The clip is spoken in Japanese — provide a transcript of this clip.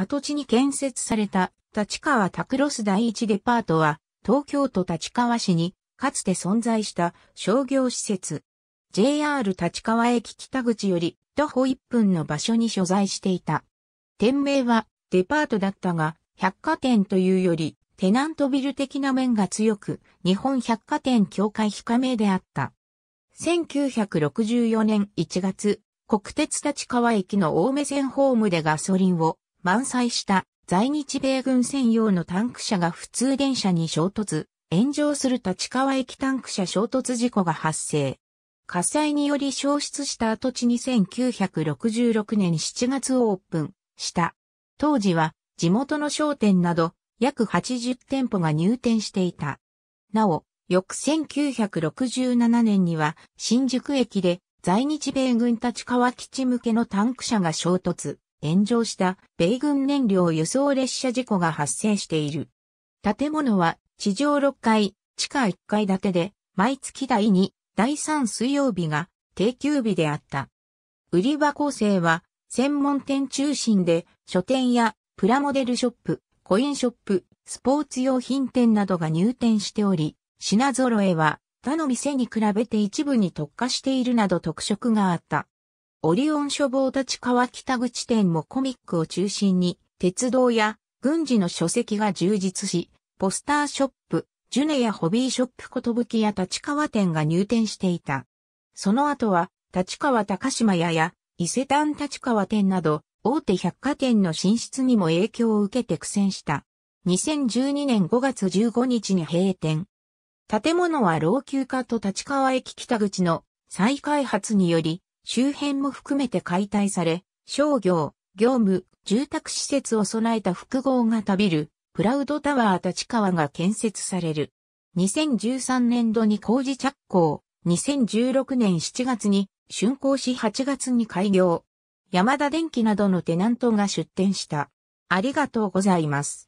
跡地に建設された立川タクロス第一デパートは東京都立川市にかつて存在した商業施設。JR 立川駅北口より徒歩1分の場所に所在していた。店名はデパートだったが、百貨店というよりテナントビル的な面が強く、日本百貨店協会非加盟であった。1964年1月、国鉄立川駅の青梅線ホームでガソリンを満載した在日米軍専用のタンク車が普通電車に衝突、炎上する立川駅タンク車衝突事故が発生。火災により焼失した跡地に1966年7月オープンした。当時は地元の商店など約80店舗が入店していた。なお、翌1967年には新宿駅で在日米軍立川基地向けのタンク車が衝突、炎上した米軍燃料輸送列車事故が発生している。建物は地上6階、地下1階建てで毎月第2、第3水曜日が定休日であった。売り場構成は専門店中心で書店やプラモデルショップ、コインショップ、スポーツ用品店などが入店しており、品揃えは他の店に比べて一部に特化しているなど特色があった。オリオン書房立川北口店もコミックを中心に鉄道や軍事の書籍が充実し、ポスターショップ、ジュネやホビーショップ寿屋立川店が入店していた。その後は、立川高島屋や伊勢丹立川店など、大手百貨店の進出にも影響を受けて苦戦した。2012年5月15日に閉店。建物は老朽化と立川駅北口の再開発により、周辺も含めて解体され、商業、業務、住宅施設を備えた複合型ビル。クラウドタワー立川が建設される。2013年度に工事着工。2016年7月に竣工し8月に開業。ヤマダ電機などのテナントが出店した。ありがとうございます。